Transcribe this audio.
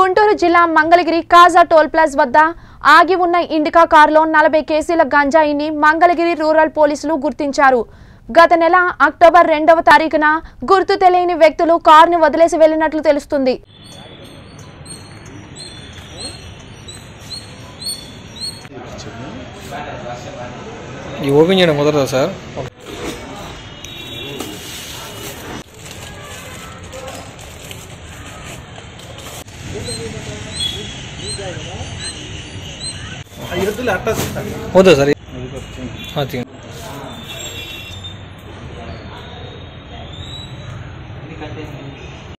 గుంటూరు జిల్లా మంగళగిరి కాజా toll plaza వద్ద ఆగి ఉన్న ఇండికా కారులో 40 కేజీల గంజాయిని మంగళగిరి రూరల్ పోలీసులు గుర్తించారు। గత నెల అక్టోబర్ 2వ తారీఖున గుర్తు తెలియని వ్యక్తులు కారుని వదిలేసి వెళ్ళినట్లు తెలుస్తుంది। ఈ ఓపెన్ చేయడం మొదలదా సార్ होता सर। हाँ ठीक है।